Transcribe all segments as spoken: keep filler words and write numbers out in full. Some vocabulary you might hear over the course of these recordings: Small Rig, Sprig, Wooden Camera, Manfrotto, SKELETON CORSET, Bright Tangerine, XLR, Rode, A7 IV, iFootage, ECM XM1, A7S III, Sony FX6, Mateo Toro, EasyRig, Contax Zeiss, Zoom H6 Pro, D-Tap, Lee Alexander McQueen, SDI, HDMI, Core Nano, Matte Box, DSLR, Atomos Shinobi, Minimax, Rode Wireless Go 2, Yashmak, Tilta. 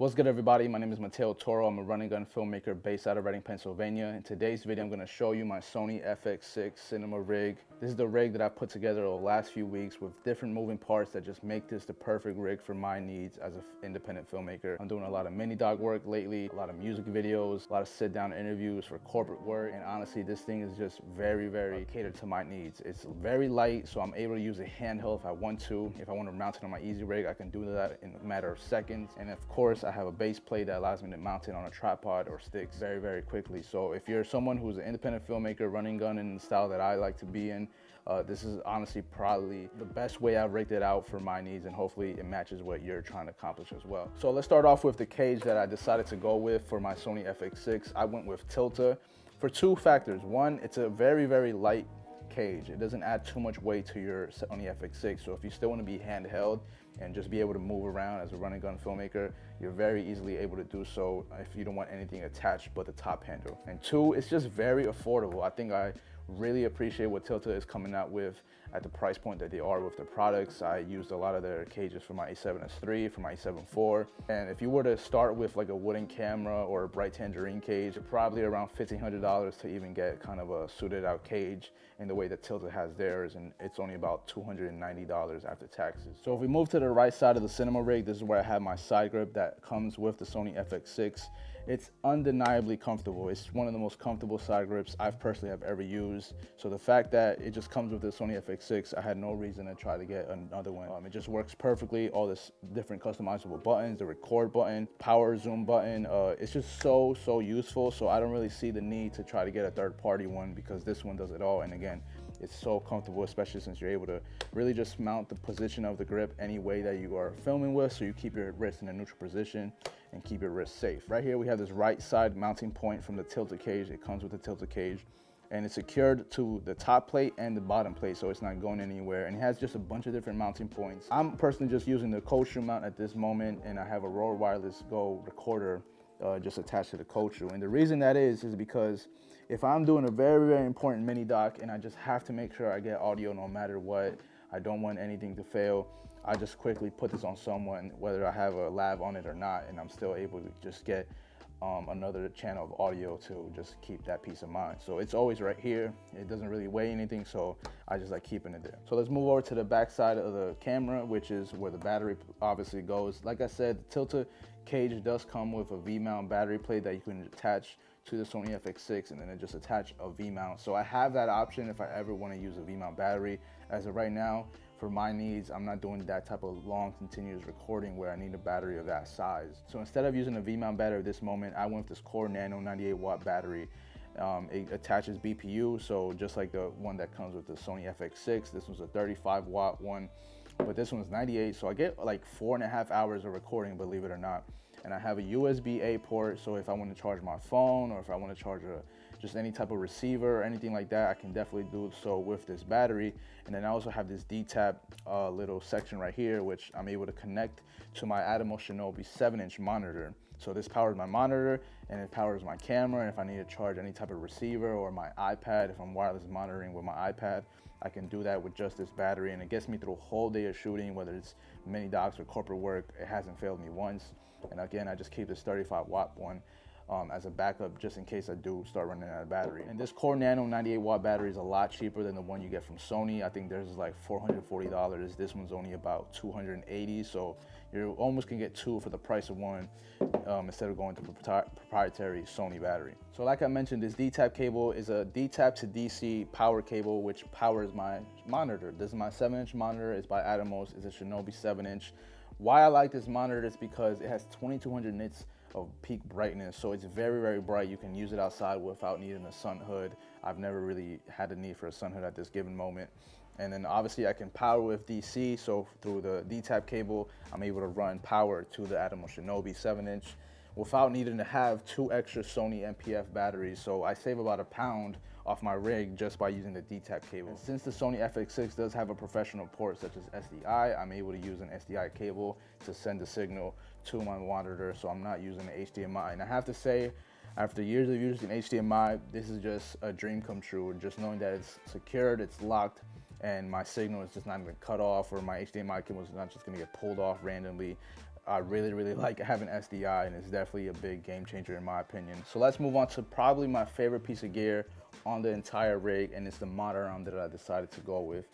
What's good, everybody? My name is Mateo Toro. I'm a running gun filmmaker based out of Reading, Pennsylvania. In today's video, I'm going to show you my Sony F X six cinema rig. This is the rig that I put together over the last few weeks with different moving parts that just make this the perfect rig for my needs as an independent filmmaker. I'm doing a lot of mini dog work lately, a lot of music videos, a lot of sit down interviews for corporate work. And honestly, this thing is just very, very catered to my needs. It's very light, so I'm able to use a handheld if I want to. If I want to mount it on my EasyRig, I can do that in a matter of seconds. And of course, I I have a base plate that allows me to mount it on a tripod or sticks very, very quickly. So if you're someone who's an independent filmmaker, running gun in the style that I like to be in, uh, this is honestly probably the best way I've rigged it out for my needs, and hopefully it matches what you're trying to accomplish as well. So let's start off with the cage that I decided to go with for my Sony F X six. I went with Tilta for two factors. One, it's a very, very light cage. It doesn't add too much weight to your Sony F X six, so if you still want to be handheld and just be able to move around as a running gun filmmaker, you're very easily able to do so if you don't want anything attached but the top handle. And two, it's just very affordable. I think I really appreciate what Tilta is coming out with at the price point that they are with their products. I used a lot of their cages for my A seven S three, for my A seven four, and if you were to start with like a Wooden Camera or a Bright Tangerine cage, probably around fifteen hundred dollars to even get kind of a suited out cage in the way that Tilta has theirs, and it's only about two hundred ninety dollars after taxes. So if we move to the right side of the cinema rig, this is where I have my side grip that comes with the Sony F X six. It's undeniably comfortable. It's one of the most comfortable side grips I've personally have ever used. So the fact that it just comes with the Sony F X six, I had no reason to try to get another one. Um, it just works perfectly. All this different customizable buttons, the record button, power zoom button. Uh, it's just so, so useful. So I don't really see the need to try to get a third party one because this one does it all. And again, it's so comfortable, especially since you're able to really just mount the position of the grip any way that you are filming with, so you keep your wrist in a neutral position and keep your wrist safe. Right here, we have this right side mounting point from the Tilta cage. It comes with the Tilta cage, and it's secured to the top plate and the bottom plate, so it's not going anywhere. And it has just a bunch of different mounting points. I'm personally just using the cold shoe mount at this moment, and I have a Rode Wireless Go recorder uh, just attached to the cold shoe. And the reason that is, is because if I'm doing a very, very important mini doc and I just have to make sure I get audio no matter what, I don't want anything to fail, I just quickly put this on someone, whether I have a lav on it or not, and I'm still able to just get um, another channel of audio to just keep that peace of mind. So it's always right here. It doesn't really weigh anything, so I just like keeping it there. So let's move over to the back side of the camera, which is where the battery obviously goes. Like I said, the Tilta cage does come with a V-mount battery plate that you can attach to the Sony F X six, and then it just attach a V-mount. So I have that option if I ever want to use a V-mount battery. As of right now, for my needs, I'm not doing that type of long continuous recording where I need a battery of that size. So instead of using a V-mount battery at this moment, I went with this Core Nano ninety-eight watt battery. Um, it attaches B P U, so just like the one that comes with the Sony F X six, this was a thirty-five watt one, but this one's ninety-eight, so I get like four and a half hours of recording, believe it or not. And I have a U S B A port, so if I want to charge my phone or if I want to charge a, just any type of receiver or anything like that, I can definitely do so with this battery. And then I also have this D-Tap uh, little section right here, which I'm able to connect to my Atomos Shinobi seven inch monitor. So this powers my monitor and it powers my camera, and if I need to charge any type of receiver or my iPad, if I'm wireless monitoring with my iPad, I can do that with just this battery, and it gets me through a whole day of shooting, whether it's mini docs or corporate work. It hasn't failed me once. And again, I just keep this thirty-five watt one um, as a backup just in case I do start running out of battery. And this Core Nano ninety-eight watt battery is a lot cheaper than the one you get from Sony. I think theirs is like four hundred forty dollars. This one's only about two hundred eighty dollars. So you almost can get two for the price of one um, instead of going to the proprietary Sony battery. So like I mentioned, this D-Tap cable is a D-Tap to D C power cable, which powers my monitor. This is my seven inch monitor. It's by Atomos. It's a Shinobi seven inch. Why I like this monitor is because it has twenty-two hundred nits of peak brightness, so it's very, very bright. You can use it outside without needing a sun hood. I've never really had a need for a sun hood at this given moment. And then obviously I can power with D C, so through the D-Tap cable, I'm able to run power to the Atomos Shinobi seven inch without needing to have two extra Sony M P F batteries. So I save about a pound off my rig just by using the D-Tap cable. Since the Sony F X six does have a professional port such as S D I, I'm able to use an S D I cable to send the signal to my monitor, so I'm not using an H D M I. And I have to say, after years of using H D M I, this is just a dream come true. Just knowing that it's secured, it's locked, and my signal is just not even cut off, or my H D M I cable is not just gonna get pulled off randomly. I really, really like having S D I, and it's definitely a big game changer in my opinion. So let's move on to probably my favorite piece of gear on the entire rig, and it's the monitor arm that I decided to go with.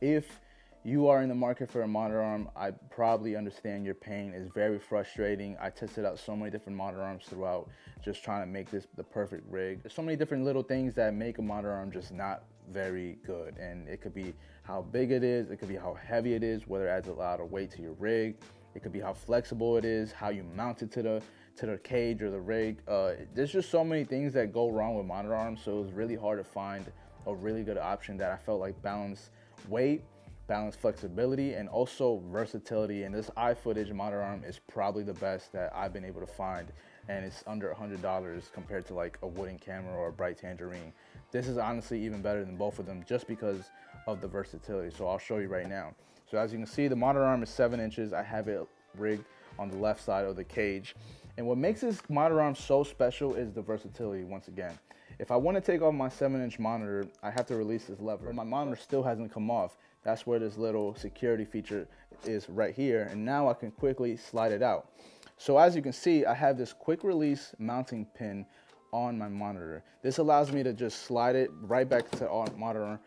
If you are in the market for a monitor arm, I probably understand your pain. It's very frustrating. I tested out so many different monitor arms throughout, just trying to make this the perfect rig. There's so many different little things that make a monitor arm just not very good. And it could be how big it is, it could be how heavy it is, whether it adds a lot of weight to your rig. It could be how flexible it is, how you mount it to the to the cage or the rig. Uh, there's just so many things that go wrong with monitor arms, so it was really hard to find a really good option that I felt like balanced weight, balanced flexibility, and also versatility. And this iFootage monitor arm is probably the best that I've been able to find, and it's under one hundred dollars compared to like a Wooden Camera or a Bright Tangerine. This is honestly even better than both of them just because of the versatility, so I'll show you right now. So as you can see, the monitor arm is seven inches. I have it rigged on the left side of the cage. And what makes this monitor arm so special is the versatility once again. If I want to take off my seven inch monitor, I have to release this lever. My monitor still hasn't come off. That's where this little security feature is right here. And now I can quickly slide it out. So as you can see, I have this quick release mounting pin on my monitor. This allows me to just slide it right back to our monitor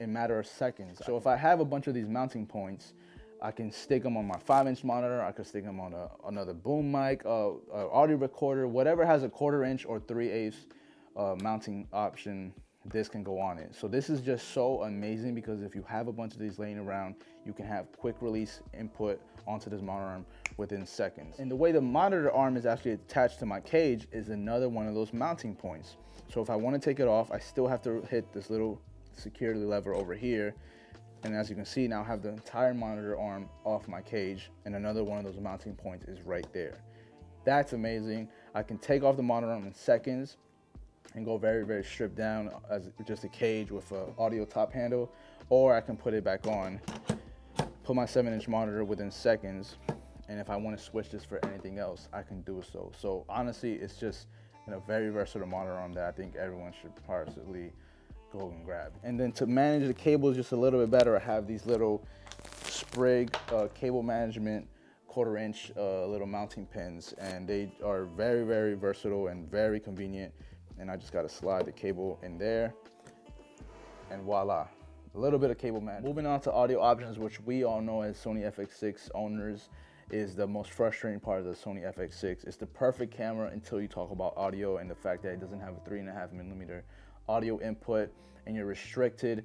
in a matter of seconds. So if I have a bunch of these mounting points, I can stick them on my five inch monitor, I can stick them on a, another boom mic, uh, an audio recorder, whatever has a quarter inch or three eighths uh, mounting option, this can go on it. So this is just so amazing because if you have a bunch of these laying around, you can have quick release input onto this monitor arm within seconds. And the way the monitor arm is actually attached to my cage is another one of those mounting points. So if I want to take it off, I still have to hit this little security lever over here. And as you can see, now I have the entire monitor arm off my cage, and another one of those mounting points is right there. That's amazing. I can take off the monitor arm in seconds and go very, very stripped down as just a cage with an audio top handle, or I can put it back on, put my seven inch monitor within seconds. And if I want to switch this for anything else, I can do so. So honestly, it's just in a very versatile monitor arm that I think everyone should partially go and grab. And then to manage the cables just a little bit better, I have these little Sprig uh, cable management quarter inch uh, little mounting pins, and they are very, very versatile and very convenient. And I just got to slide the cable in there, and voila, a little bit of cable management. Moving on to audio options, which we all know as Sony F X six owners is the most frustrating part of the Sony F X six. It's the perfect camera until you talk about audio and the fact that it doesn't have a three and a half millimeter audio input, and you're restricted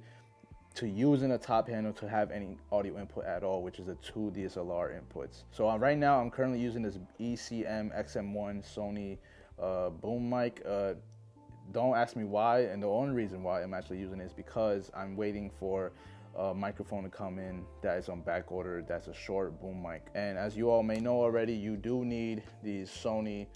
to using a top handle to have any audio input at all, which is the two D S L R inputs. So uh, right now I'm currently using this E C M X M one Sony uh, boom mic. Uh, don't ask me why, and the only reason why I'm actually using it is because I'm waiting for a microphone to come in that is on back order. That's a short boom mic, and as you all may know already, you do need these Sony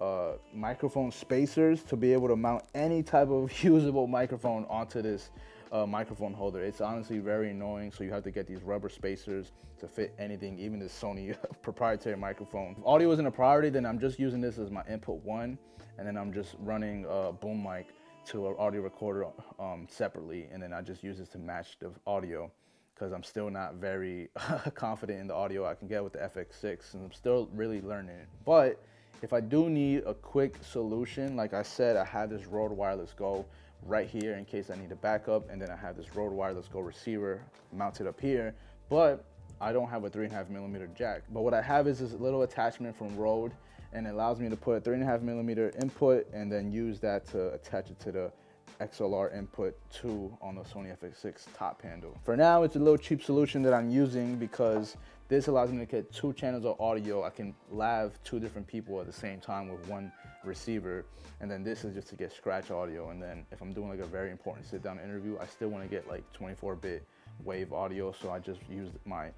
Uh, microphone spacers to be able to mount any type of usable microphone onto this uh, microphone holder. It's honestly very annoying, so you have to get these rubber spacers to fit anything, even this Sony proprietary microphone. If audio isn't a priority, then I'm just using this as my input one, and then I'm just running a boom mic to an audio recorder um, separately, and then I just use this to match the audio, because I'm still not very confident in the audio I can get with the F X six, and I'm still really learning it. But if I do need a quick solution, like I said, I have this Rode Wireless Go right here in case I need a backup, and then I have this Rode Wireless Go receiver mounted up here, but I don't have a three and a half millimeter jack. But what I have is this little attachment from Rode, and it allows me to put a three and a half millimeter input and then use that to attach it to the X L R input two on the Sony F X six top handle. For now, it's a little cheap solution that I'm using because this allows me to get two channels of audio. I can lav two different people at the same time with one receiver, and then this is just to get scratch audio. And then if I'm doing like a very important sit down interview, I still want to get like twenty-four bit wave audio, so I just used my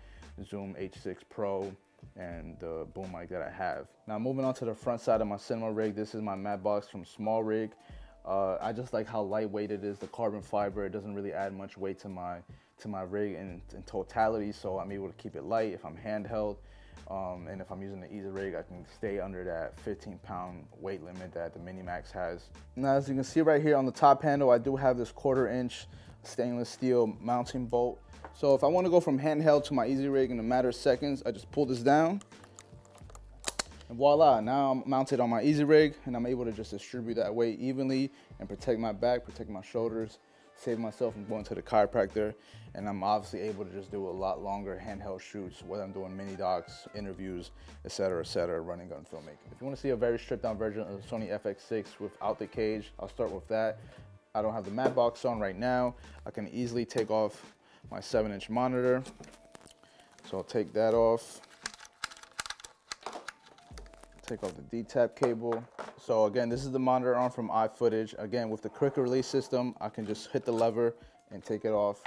Zoom H six Pro and the boom mic that I have. Now moving on to the front side of my cinema rig, this is my Matte Box from Small Rig. Uh, I just like how lightweight it is, the carbon fiber. It doesn't really add much weight to my to my rig in, in totality, so I'm able to keep it light if I'm handheld. Um, and if I'm using the EasyRig, I can stay under that fifteen pound weight limit that the Minimax has. Now, as you can see right here on the top handle, I do have this quarter inch stainless steel mounting bolt. So if I want to go from handheld to my EasyRig in a matter of seconds, I just pull this down, voila, now I'm mounted on my EasyRig and I'm able to just distribute that weight evenly and protect my back, protect my shoulders, save myself from going to the chiropractor. And I'm obviously able to just do a lot longer handheld shoots, whether I'm doing mini docs, interviews, et cetera, et cetera, running gun filmmaking. If you wanna see a very stripped down version of the Sony F X six without the cage, I'll start with that. I don't have the Matte Box on right now. I can easily take off my seven inch monitor. So I'll take that off. Take off the D-tap cable. So again, this is the monitor arm from iFootage. Again, with the quick release system, I can just hit the lever and take it off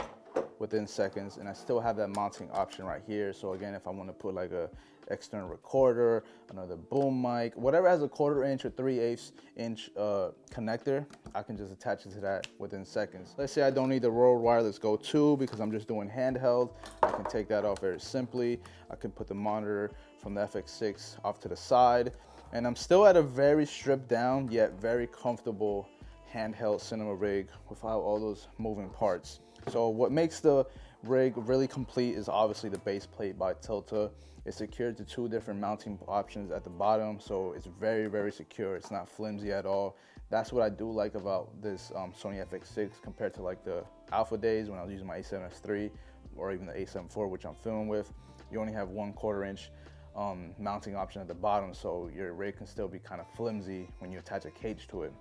within seconds. And I still have that mounting option right here. So again, if I want to put like a external recorder, another boom mic, whatever has a quarter inch or three eighths inch uh, connector, I can just attach it to that within seconds. Let's say I don't need the Rode Wireless Go two because I'm just doing handheld. I can take that off very simply. I can put the monitor from the F X six off to the side. And I'm still at a very stripped down yet very comfortable handheld cinema rig without all those moving parts. So what makes the rig really complete is obviously the base plate by Tilta. It's secured to two different mounting options at the bottom, so it's very, very secure. It's not flimsy at all. That's what I do like about this um, Sony F X six compared to like the Alpha days when I was using my A seven S three or even the A seven four, which I'm filming with. You only have one quarter inch um, mounting option at the bottom, so your rig can still be kind of flimsy when you attach a cage to it.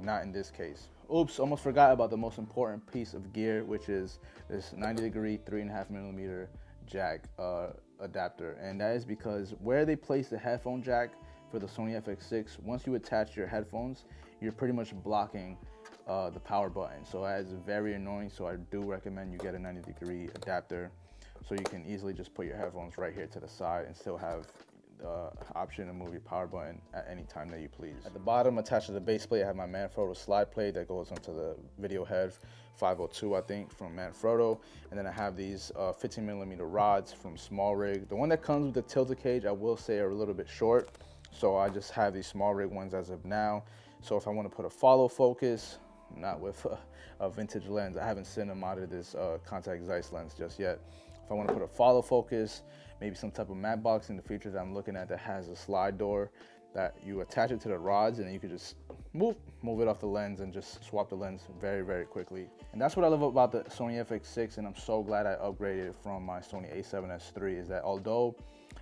Not in this case. Oops, almost forgot about the most important piece of gear, which is this ninety degree, three and a half millimeter jack uh, adapter. And that is because where they place the headphone jack for the Sony F X six, once you attach your headphones, you're pretty much blocking uh, the power button. So that is very annoying. So I do recommend you get a ninety degree adapter so you can easily just put your headphones right here to the side and still have Uh, option to move your power button at any time that you please. At the bottom, attached to the base plate, I have my Manfrotto slide plate that goes onto the video head five oh two, I think, from Manfrotto. And then I have these uh, fifteen millimeter rods from Small Rig. The one that comes with the Tilta cage, I will say, are a little bit short. So I just have these Small Rig ones as of now. So if I want to put a follow focus, not with a, a vintage lens, I haven't cinemated this uh, Contax Zeiss lens just yet. If I want to put a follow focus, maybe some type of matte box in the feature that I'm looking at that has a slide door that you attach it to the rods and then you can just move, move it off the lens and just swap the lens very, very quickly. And that's what I love about the Sony F X six, and I'm so glad I upgraded from my Sony A seven S three, is that although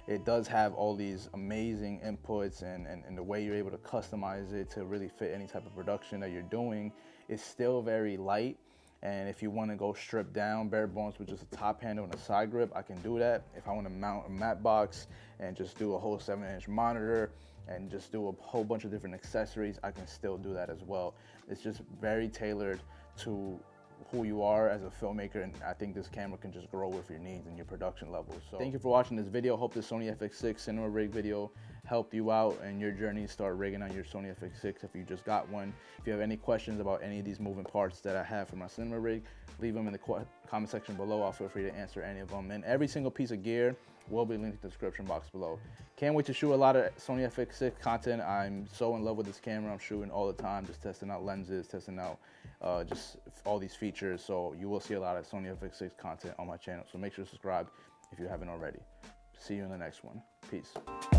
it does have all these amazing inputs and, and, and the way you're able to customize it to really fit any type of production that you're doing, it's still very light. And if you want to go stripped down, bare bones with just a top handle and a side grip, I can do that. If I want to mount a matte box and just do a whole seven inch monitor and just do a whole bunch of different accessories, I can still do that as well. It's just very tailored to who you are as a filmmaker, and I think this camera can just grow with your needs and your production levels. So thank you for watching this video. Hope this Sony F X six cinema rig video helped you out and your journey to start rigging on your Sony F X six if you just got one. If you have any questions about any of these moving parts that I have for my cinema rig, leave them in the comment section below. I'll feel free to answer any of them, and every single piece of gear will be linked in the description box below. Can't wait to shoot a lot of Sony F X six content. I'm so in love with this camera. I'm shooting all the time, just testing out lenses, testing out uh, just all these features. So you will see a lot of Sony F X six content on my channel. So make sure to subscribe if you haven't already. See you in the next one. Peace.